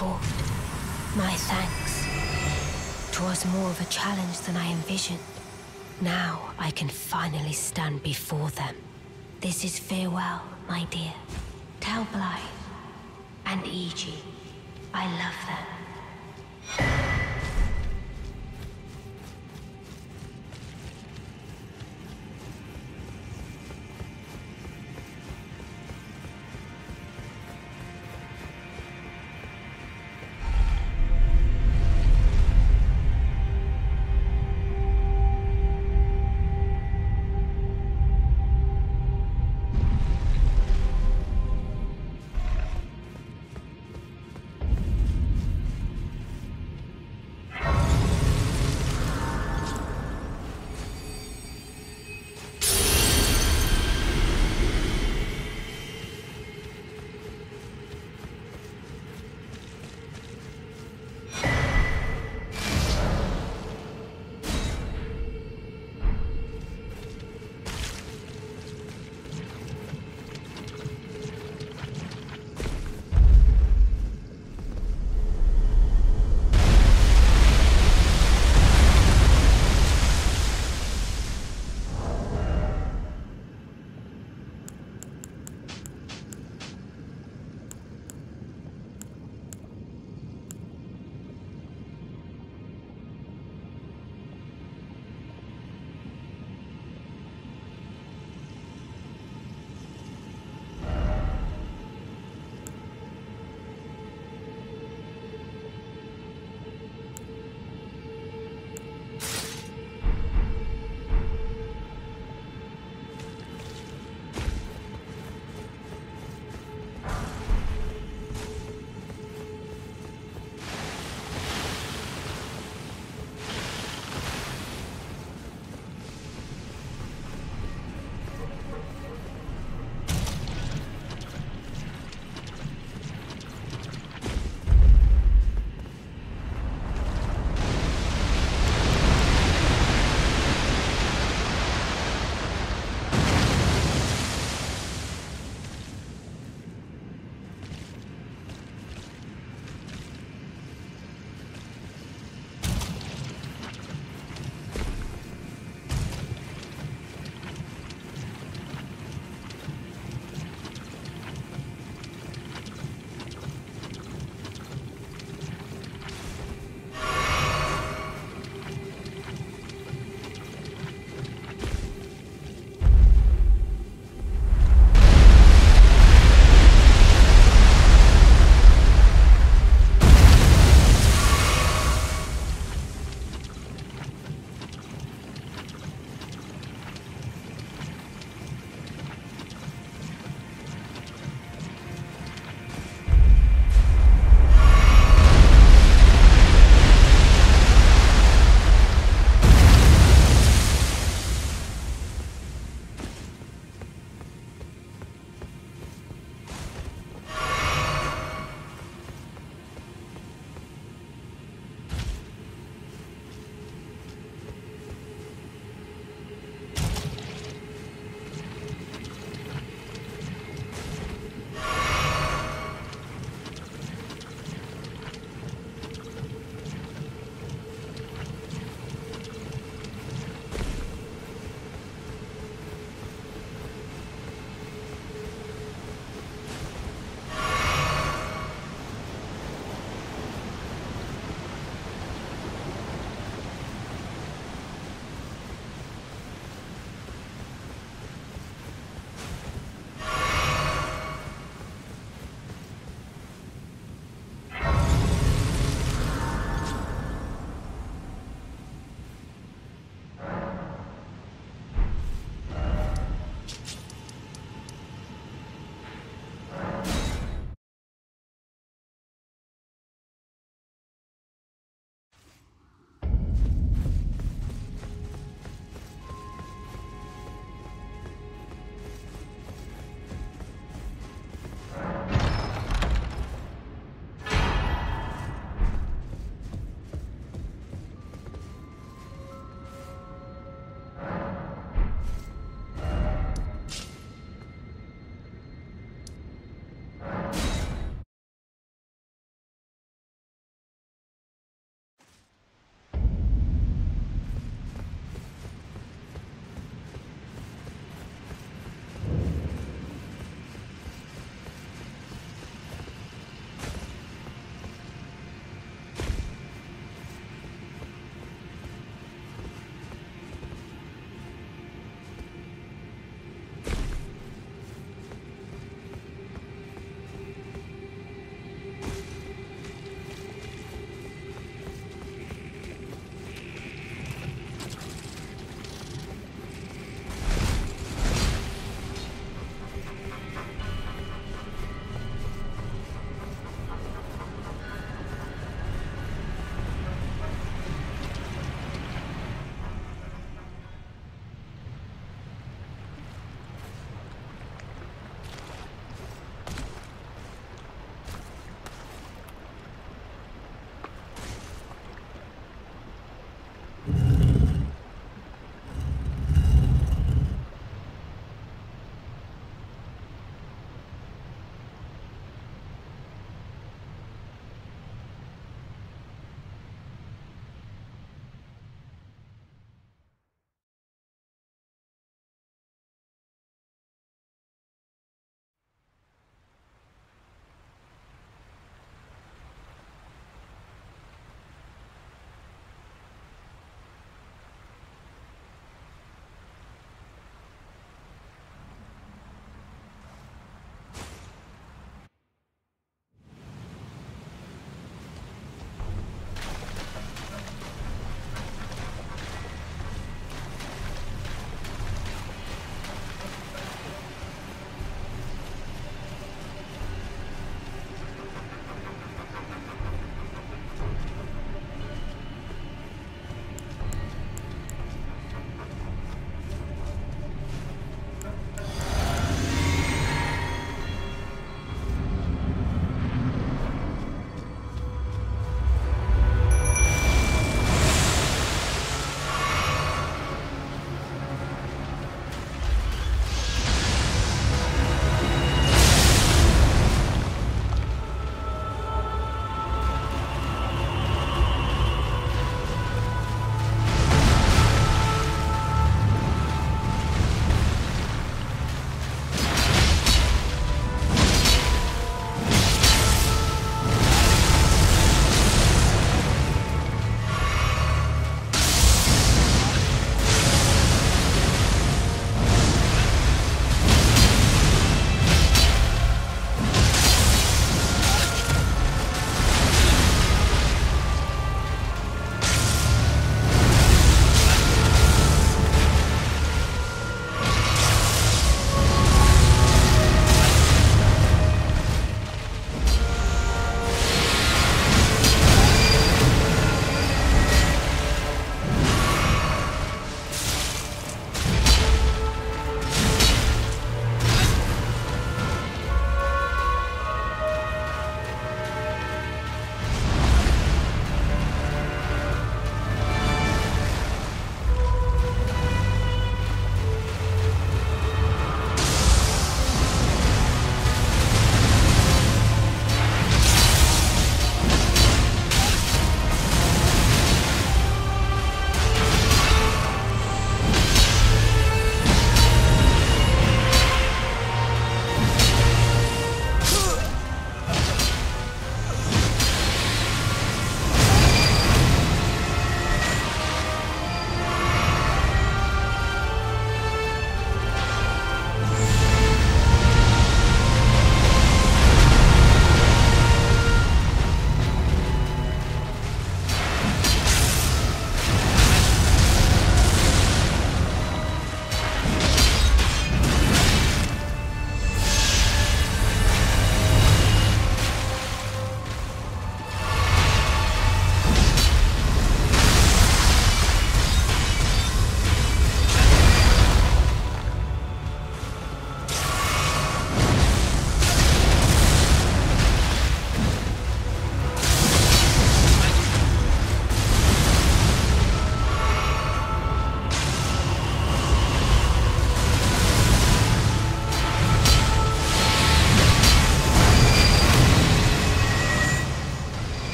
performed. My thanks. 'Twas more of a challenge than I envisioned. Now I can finally stand before them. This is farewell, my dear. Tell Blythe and E.G. I love them.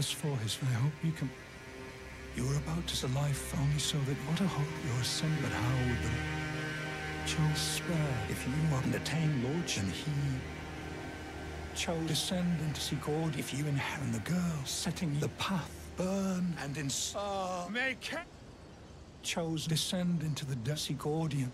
verse 4 is, "I hope you can... You were about to save life only so that what a hope your sin, but how would the chose spare if you hadn't attained lordship, and he chose descendant to see God if you inherit the girl, setting the path, burn and in make chose descend into the dusty Gordian.